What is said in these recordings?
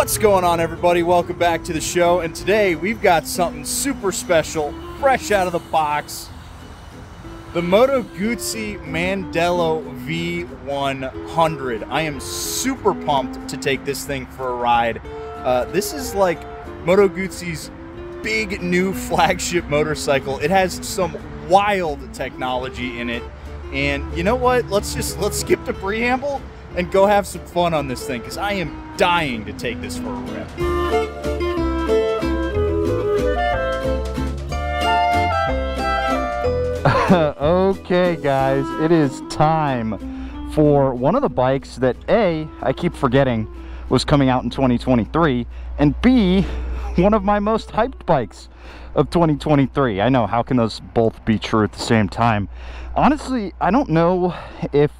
What's going on, everybody? Welcome back to the show, and today we've got something super special, fresh out of the box. The Moto Guzzi Mandello V100. I am super pumped to take this thing for a ride. This is like Moto Guzzi's big new flagship motorcycle. It has some wild technology in it, and you know what? Let's skip the preamble and go have some fun on this thing, because I am dying to take this for a rip. Okay, guys, it is time for one of the bikes that A, I keep forgetting was coming out in 2023, and B, one of my most hyped bikes of 2023. I know, how can those both be true at the same time? Honestly, I don't know if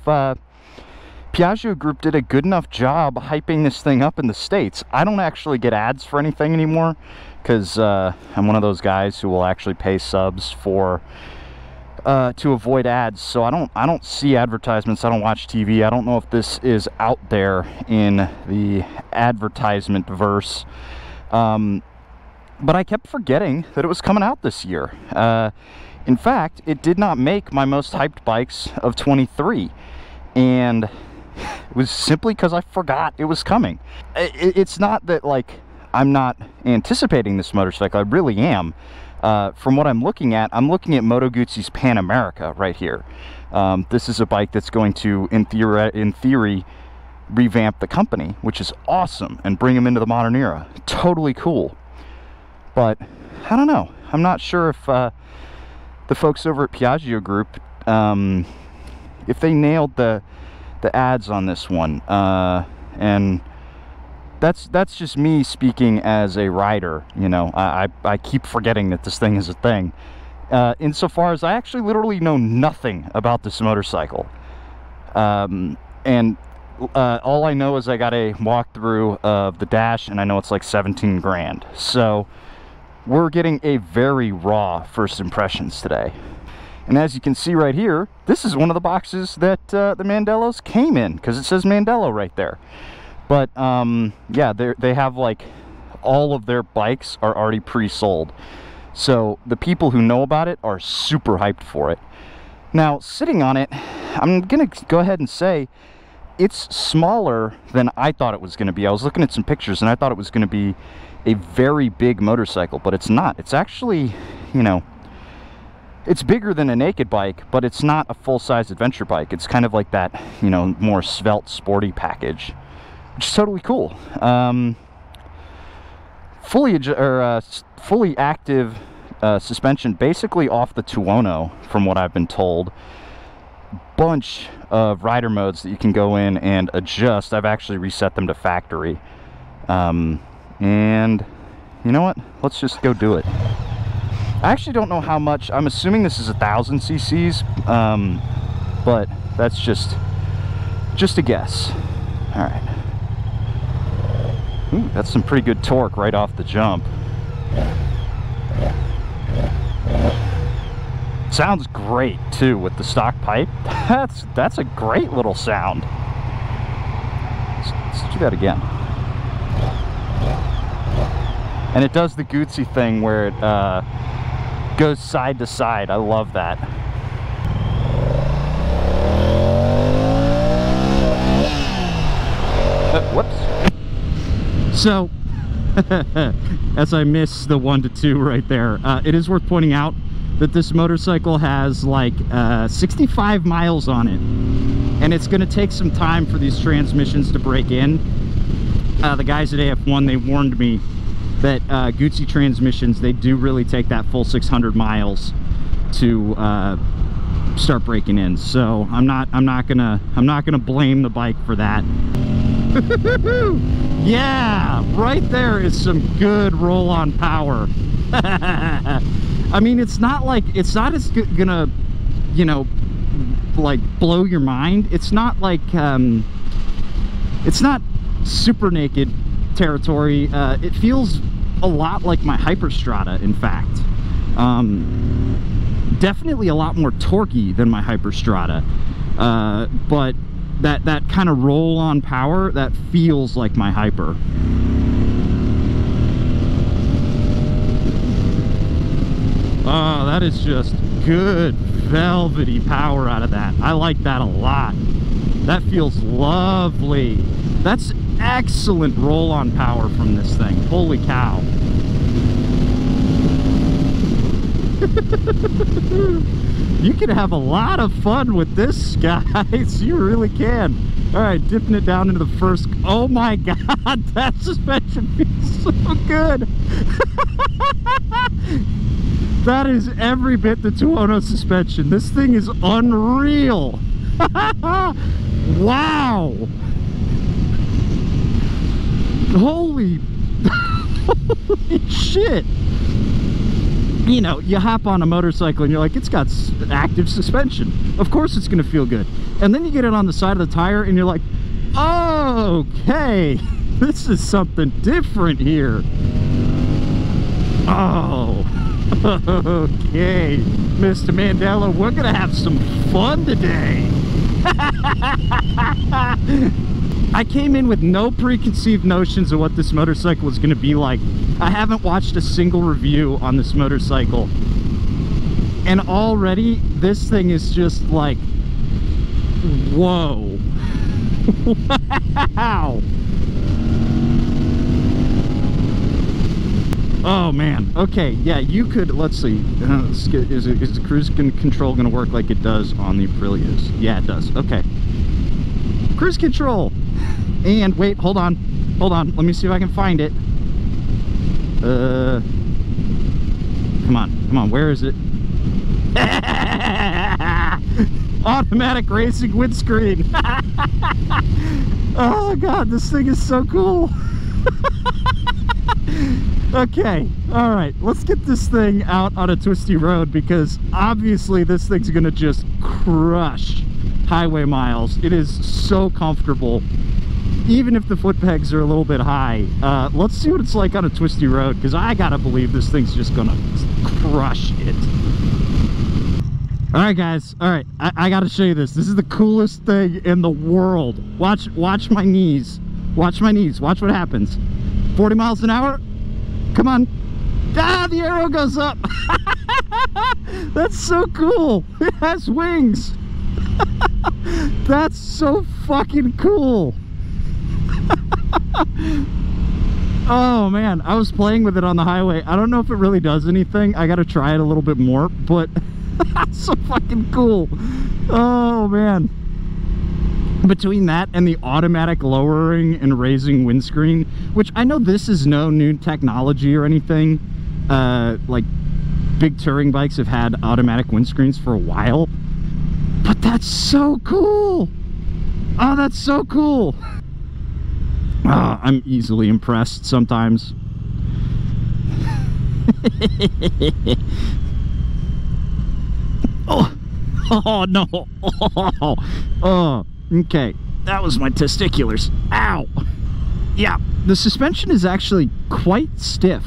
Piaggio Group did a good enough job hyping this thing up in the States. I don't actually get ads for anything anymore, because I'm one of those guys who will actually pay subs for to avoid ads. So I don't see advertisements. I don't watch TV. I don't know if this is out there in the advertisement verse, but I kept forgetting that it was coming out this year. In fact, it did not make my most hyped bikes of 23. And it was simply because I forgot it was coming. It's not that, like, I'm not anticipating this motorcycle. I really am. From what I'm looking at Moto Guzzi's Pan America right here. This is a bike that's going to, in theory, revamp the company, which is awesome, and bring them into the modern era. Totally cool. But I don't know. I'm not sure if the folks over at Piaggio Group, if they nailed the ads on this one, and that's just me speaking as a rider. You know, I keep forgetting that this thing is a thing, insofar as I actually literally know nothing about this motorcycle, and all I know is I got a walkthrough of the dash, and I know it's like 17 grand. So we're getting a very raw first impressions today. And as you can see right here, this is one of the boxes that the Mandellos came in, because it says Mandello right there. But yeah, they have, like, all of their bikes are already pre-sold. So the people who know about it are super hyped for it. Now, sitting on it, I'm going to go ahead and say it's smaller than I thought it was going to be. I was looking at some pictures, and I thought it was going to be a very big motorcycle, but it's not. It's actually, you know, it's bigger than a naked bike, but it's not a full-size adventure bike. It's kind of like that, you know, more svelte, sporty package, which is totally cool. Fully active suspension, basically off the Tuono, from what I've been told. Bunch of rider modes that you can go in and adjust. I've actually reset them to factory. And you know what? Let's just go do it. I actually don't know how much. I'm assuming this is 1,000 cc's, but that's just a guess. All right. Ooh, that's some pretty good torque right off the jump. Sounds great too with the stock pipe. That's a great little sound. Let's do that again. And it does the Guzzi thing where it goes side to side. I love that. Whoops. So, as I miss the 1 to 2 right there, it is worth pointing out that this motorcycle has like 65 miles on it, and it's going to take some time for these transmissions to break in. The guys at AF1, they warned me that Guzzi transmissions, they do really take that full 600 miles to start breaking in. So I'm not gonna blame the bike for that. Yeah, right there is some good roll-on power. I mean, it's not gonna, you know, like, blow your mind. It's not like it's not super naked territory. It feels a lot like my Hyperstrada, in fact. Definitely a lot more torquey than my Hyperstrada, but that kind of roll-on power, that feels like my Hyper. Oh, that is just good velvety power out of that. I like that a lot. That feels lovely. That's excellent roll-on power from this thing. Holy cow. You can have a lot of fun with this, guys. You really can. All right, dipping it down into the first. Oh my God, that suspension feels so good. That is every bit the Tuono suspension. This thing is unreal. Wow. Holy, holy shit. You know, you hop on a motorcycle and you're like, it's got active suspension. Of course it's going to feel good. And then you get it on the side of the tire and you're like, oh, okay, this is something different here. Oh, okay, Mr. Mandello, we're going to have some fun today. I came in with no preconceived notions of what this motorcycle is going to be like. I haven't watched a single review on this motorcycle, and already this thing is just like, whoa. Wow. Oh man. Okay, yeah, you could, let's see, is the cruise control going to work like it does on the Aprilias? Yeah, it does. Okay, cruise control. And wait, hold on, hold on, let me see if I can find it. Come on, come on, where is it? Automatic racing windscreen. Oh God, this thing is so cool. Okay, all right, let's get this thing out on a twisty road, because obviously this thing's gonna just crush highway miles. It is so comfortable, even if the foot pegs are a little bit high. Let's see what it's like on a twisty road, because I gotta believe this thing's just gonna crush it. All right guys, all right, I gotta show you this. This is the coolest thing in the world. Watch my knees, watch my knees, watch what happens. 40 miles an hour, come on. Ah, the arrow goes up. That's so cool. It has wings. That's so fucking cool. Oh man, I was playing with it on the highway. I don't know if it really does anything. I gotta try it a little bit more, but that's so fucking cool. Oh man, between that and the automatic lowering and raising windscreen, which I know this is no new technology or anything, like big touring bikes have had automatic windscreens for a while, but that's so cool. Oh, that's so cool. I'm easily impressed sometimes. Oh, oh no. Oh, oh, okay, that was my testiculars. Ow. Yeah, the suspension is actually quite stiff.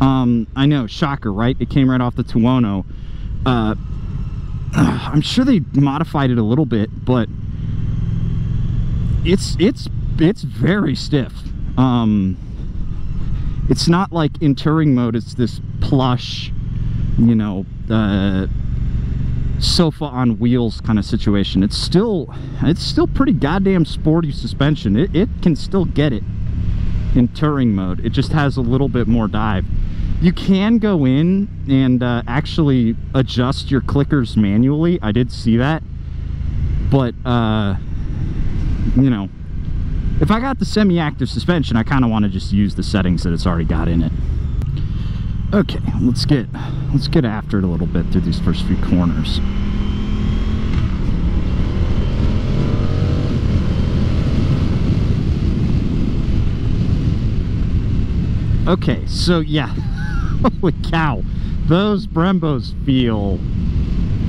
I know, shocker, right? It came right off the Tuono. I'm sure they modified it a little bit, but it's very stiff. It's not like in touring mode, it's this plush, you know, sofa on wheels kind of situation. It's still pretty goddamn sporty suspension. It can still get it in touring mode. It just has a little bit more dive. You can go in and actually adjust your clickers manually. I did see that, but you know, if I got the semi-active suspension, I kind of want to just use the settings that it's already got in it. Okay, let's get after it a little bit through these first few corners. Okay, so yeah, holy cow, those Brembos feel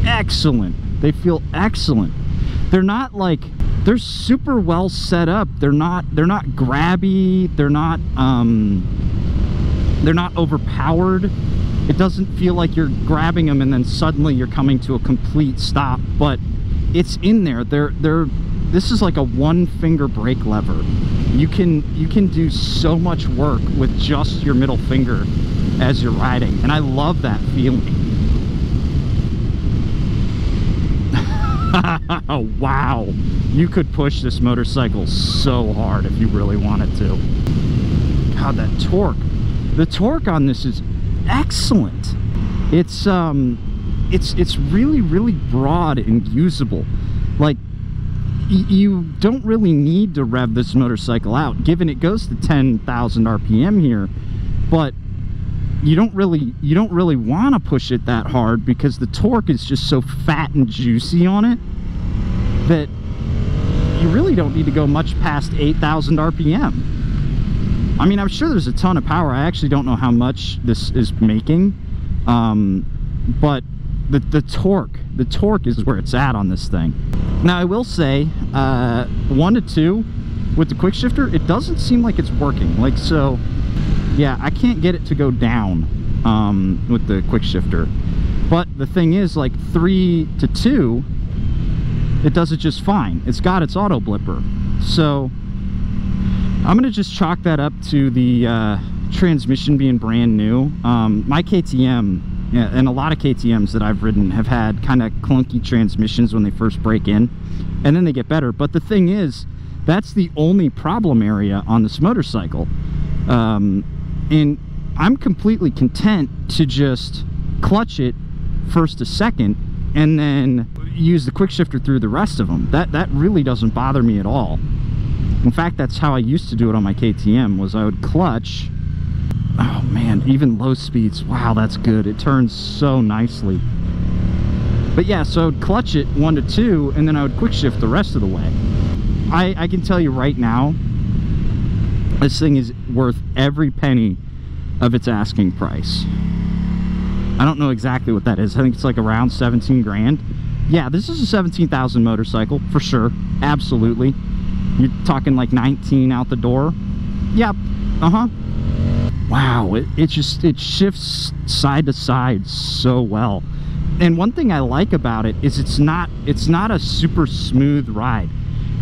excellent. They feel excellent. They're not like, they're super well set up. They're not grabby. They're not overpowered. It doesn't feel like you're grabbing them and then suddenly you're coming to a complete stop, but it's in there. This is like a one finger brake lever. You can do so much work with just your middle finger as you're riding, and I love that feeling. Wow, you could push this motorcycle so hard if you really wanted to. God, that torque, the torque on this is excellent. It's it's really broad and usable. Like, you don't really need to rev this motorcycle out, given it goes to 10,000 RPM here, but you don't really want to push it that hard because the torque is just so fat and juicy on it that you really don't need to go much past 8,000 RPM. I mean, I'm sure there's a ton of power. I actually don't know how much this is making, but the torque is where it's at on this thing. Now, I will say, 1 to 2 with the quick shifter, it doesn't seem like it's working. Like, so yeah, I can't get it to go down with the quick shifter. But the thing is, like, 3 to 2, it does it just fine. It's got its auto blipper. So I'm gonna just chalk that up to the transmission being brand new. My KTM, yeah, and a lot of KTMs that I've ridden have had kind of clunky transmissions when they first break in, and then they get better. But the thing is, that's the only problem area on this motorcycle. And I'm completely content to just clutch it first to second and then use the quick shifter through the rest of them. That really doesn't bother me at all. In fact, that's how I used to do it on my KTM, was I would clutch. Oh man, even low speeds, wow, that's good. It turns so nicely. But yeah, so I would clutch it 1 to 2, and then I would quick shift the rest of the way. I can tell you right now, this thing is worth every penny of its asking price. I don't know exactly what that is. I think it's like around 17 grand. Yeah, this is a 17,000 motorcycle for sure, absolutely. You're talking like 19 out the door. Yep, uh-huh. Wow, it shifts side to side so well. And one thing I like about it is it's not a super smooth ride.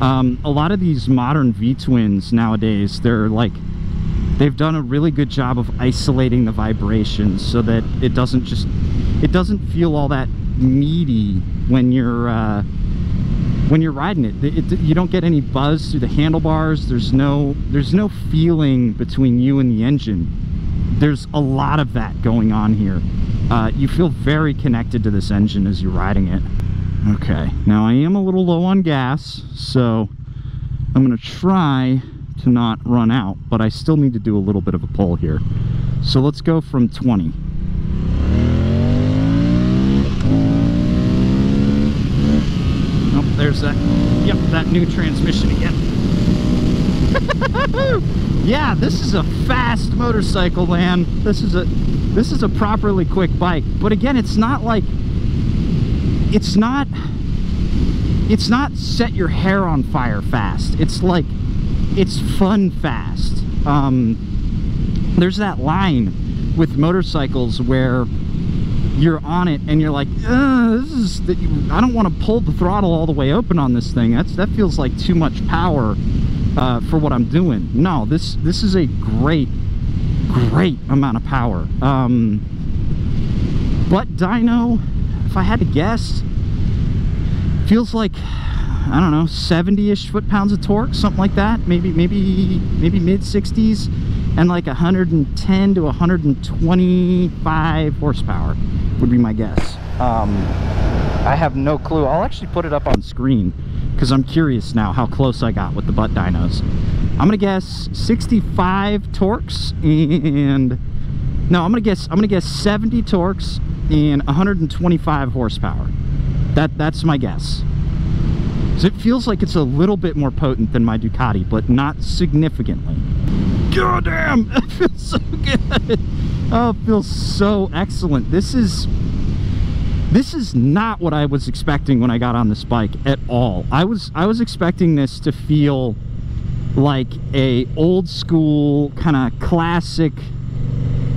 A lot of these modern V-twins nowadays, they've done a really good job of isolating the vibrations so that it doesn't feel all that meaty when you're riding it. You don't get any buzz through the handlebars. There's no feeling between you and the engine. There's a lot of that going on here. You feel very connected to this engine as you're riding it. Okay, now I am a little low on gas, so I'm gonna try to not run out, but I still need to do a little bit of a pull here. So let's go from 20. There's that, yep, that new transmission again. Yeah, this is a fast motorcycle, man. This is a properly quick bike. But again, it's not set your hair on fire fast. It's like, it's fun fast. There's that line with motorcycles where you're on it and you're like, I don't want to pull the throttle all the way open on this thing. That feels like too much power for what I'm doing. No, this is a great amount of power. But dyno, if I had to guess, feels like, I don't know, 70-ish foot-pounds of torque, something like that. Maybe mid 60s, and like 110 to 125 horsepower would be my guess. I have no clue. I'll actually put it up on screen because I'm curious now how close I got with the butt dynos. I'm gonna guess 65 torques and, no, I'm gonna guess 70 torques and 125 horsepower. That's my guess. So it feels like it's a little bit more potent than my Ducati, but not significantly. God damn, it feels so good. Oh, it feels so excellent. This is not what I was expecting when I got on this bike at all. I was expecting this to feel like a old school kind of classic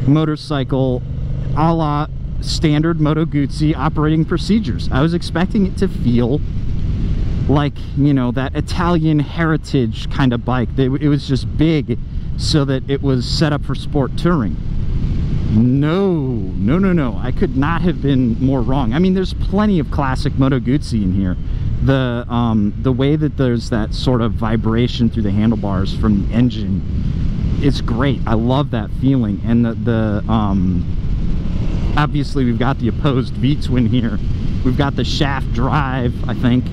motorcycle, a la standard Moto Guzzi operating procedures. I was expecting it to feel like, you know, that Italian heritage kind of bike. It was just big so that it was set up for sport touring. No, I could not have been more wrong. I mean, there's plenty of classic Moto Guzzi in here. The way that there's that sort of vibration through the handlebars from the engine, it's great. I love that feeling. And obviously we've got the opposed V-twin here. We've got the shaft drive, I think.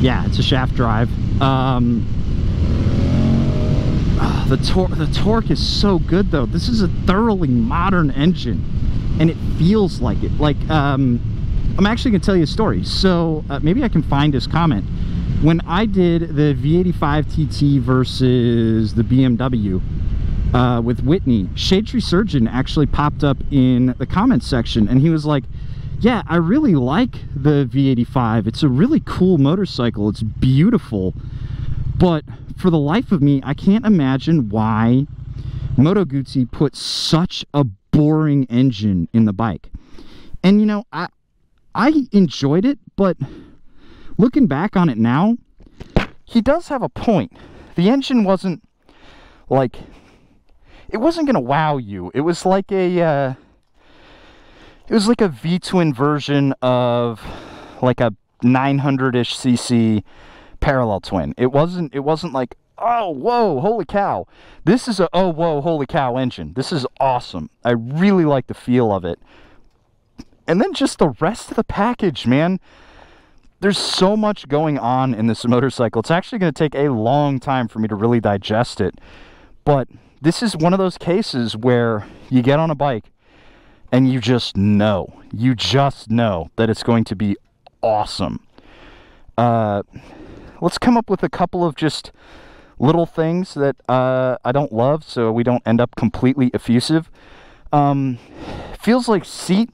Yeah, it's a shaft drive. The torque is so good though. This is a thoroughly modern engine and it feels like it. Like, I'm actually gonna tell you a story. So maybe I can find this comment. When I did the V85 TT versus the BMW with Whitney, Shadetree Surgeon actually popped up in the comments section and he was like, yeah, I really like the V85. It's a really cool motorcycle. It's beautiful. But for the life of me, I can't imagine why Moto Guzzi put such a boring engine in the bike. And, you know, I enjoyed it, but looking back on it now, he does have a point. The engine wasn't, like, it wasn't going to wow you. It was like a... it was like a V-twin version of like a 900-ish cc parallel twin. It wasn't like, oh, whoa, holy cow. This is a, oh, whoa, holy cow engine. This is awesome. I really like the feel of it. And then just the rest of the package, man. There's so much going on in this motorcycle. It's actually going to take a long time for me to really digest it. But this is one of those cases where you get on a bike and you just know that it's going to be awesome. Let's come up with a couple of just little things that I don't love so we don't end up completely effusive. Feels like seat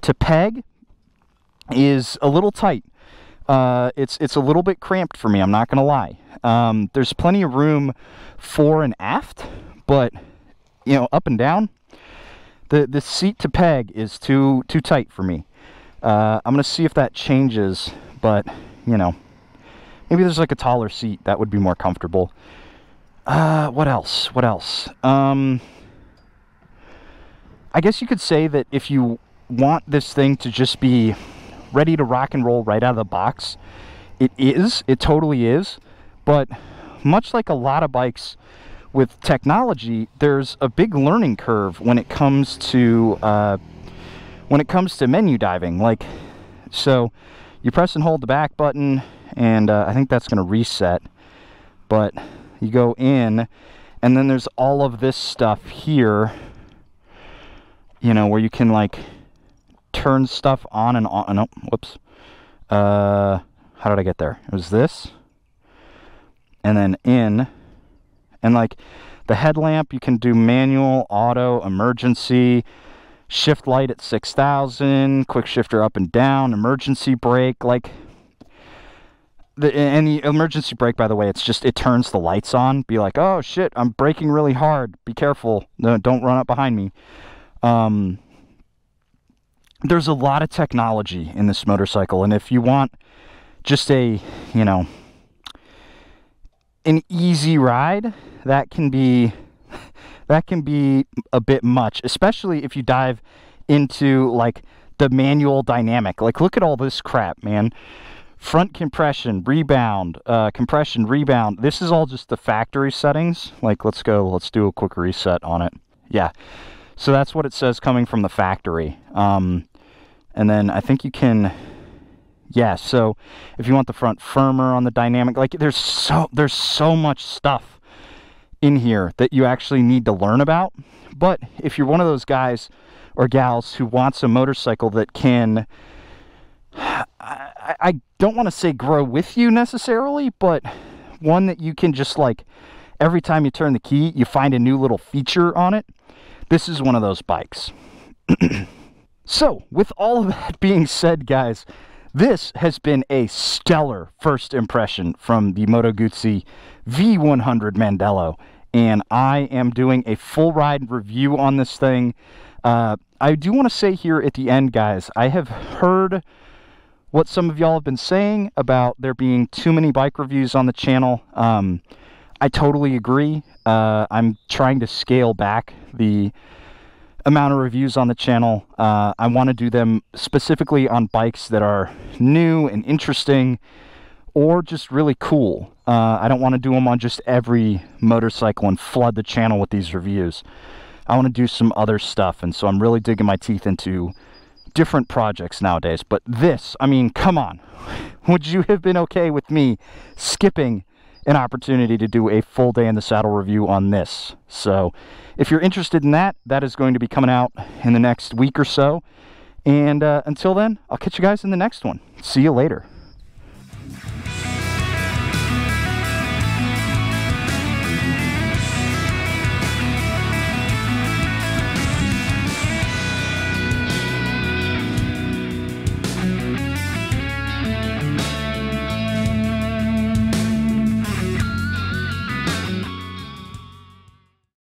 to peg is a little tight. It's a little bit cramped for me, I'm not going to lie. There's plenty of room fore and aft, but, you know, up and down, the seat to peg is too tight for me. I'm going to see if that changes, but, you know, maybe there's like a taller seat. That would be more comfortable. What else? I guess you could say that if you want this thing to just be ready to rock and roll right out of the box, it is. It totally is. But much like a lot of bikes with technology, there's a big learning curve when it comes to menu diving. Like, so you press and hold the back button, and I think that's going to reset. But you go in, and then there's all of this stuff here, you know, where you can like turn stuff on and on. No, whoops. How did I get there? It was this, and then in. And like the headlamp, you can do manual, auto, emergency, shift light at 6,000, quick shifter up and down, emergency brake. Like the emergency brake, by the way, it's just, it turns the lights on. Be like, oh shit, I'm braking really hard. Be careful. No, don't run up behind me. There's a lot of technology in this motorcycle. And if you want just a, you know, an easy ride, that can be a bit much, especially if you dive into like the manual dynamic. Like, look at all this crap, man. Front compression, rebound, compression, rebound. This is all just the factory settings. Like, let's do a quick reset on it. Yeah, so that's what it says coming from the factory. And then I think you can, yeah, so if you want the front firmer on the dynamic, like there's so much stuff in here that you actually need to learn about. But if you're one of those guys or gals who wants a motorcycle that can, I don't want to say grow with you necessarily, but one that you can just like, every time you turn the key, you find a new little feature on it. This is one of those bikes. So with all of that being said, guys, this has been a stellar first impression from the Moto Guzzi V100 Mandello, and I am doing a full ride review on this thing. I do want to say here at the end, guys, I have heard what some of y'all have been saying about there being too many bike reviews on the channel. I totally agree. I'm trying to scale back the amount of reviews on the channel. I want to do them specifically on bikes that are new and interesting or just really cool. I don't want to do them on just every motorcycle and flood the channel with these reviews. I want to do some other stuff, and so I'm really digging my teeth into different projects nowadays. But this, I mean, come on. Would you have been okay with me skipping an opportunity to do a full day in the saddle review on this? So if you're interested in that, that is going to be coming out in the next week or so. And until then, I'll catch you guys in the next one. See you later.